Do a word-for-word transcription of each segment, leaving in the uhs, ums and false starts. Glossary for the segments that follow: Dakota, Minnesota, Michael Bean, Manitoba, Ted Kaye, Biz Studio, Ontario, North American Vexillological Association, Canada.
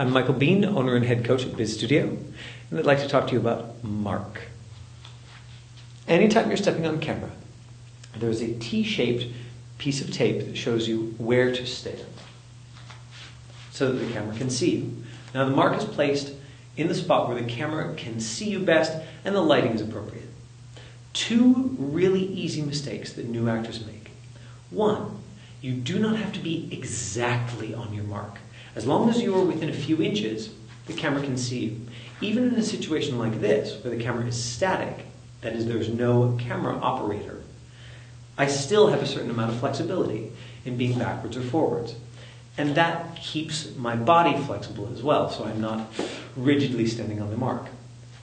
I'm Michael Bean, owner and head coach at Biz Studio, and I'd like to talk to you about mark. Anytime you're stepping on camera, there's a T-shaped piece of tape that shows you where to stand so that the camera can see you. Now the mark is placed in the spot where the camera can see you best and the lighting is appropriate. Two really easy mistakes that new actors make. One, you do not have to be exactly on your mark. As long as you are within a few inches, the camera can see you. Even in a situation like this, where the camera is static, that is, there's no camera operator, I still have a certain amount of flexibility in being backwards or forwards. And that keeps my body flexible as well, so I'm not rigidly standing on the mark.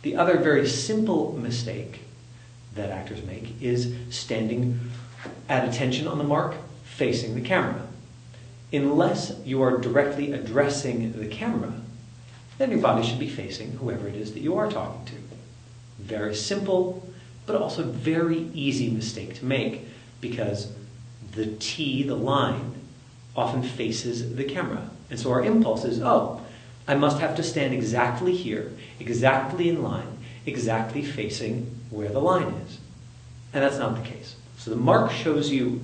The other very simple mistake that actors make is standing at attention on the mark, facing the camera. Unless you are directly addressing the camera, then your body should be facing whoever it is that you are talking to. Very simple, but also very easy mistake to make, because the T, the line, often faces the camera. And so our impulse is, oh, I must have to stand exactly here, exactly in line, exactly facing where the line is. And that's not the case. So the mark shows you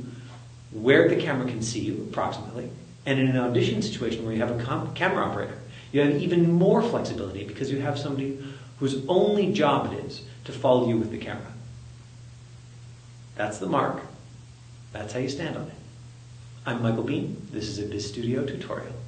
where the camera can see you, approximately, and in an audition situation where you have a camera operator, you have even more flexibility because you have somebody whose only job it is to follow you with the camera. That's the mark. That's how you stand on it. I'm Michael Bean. This is a Biz Studio tutorial.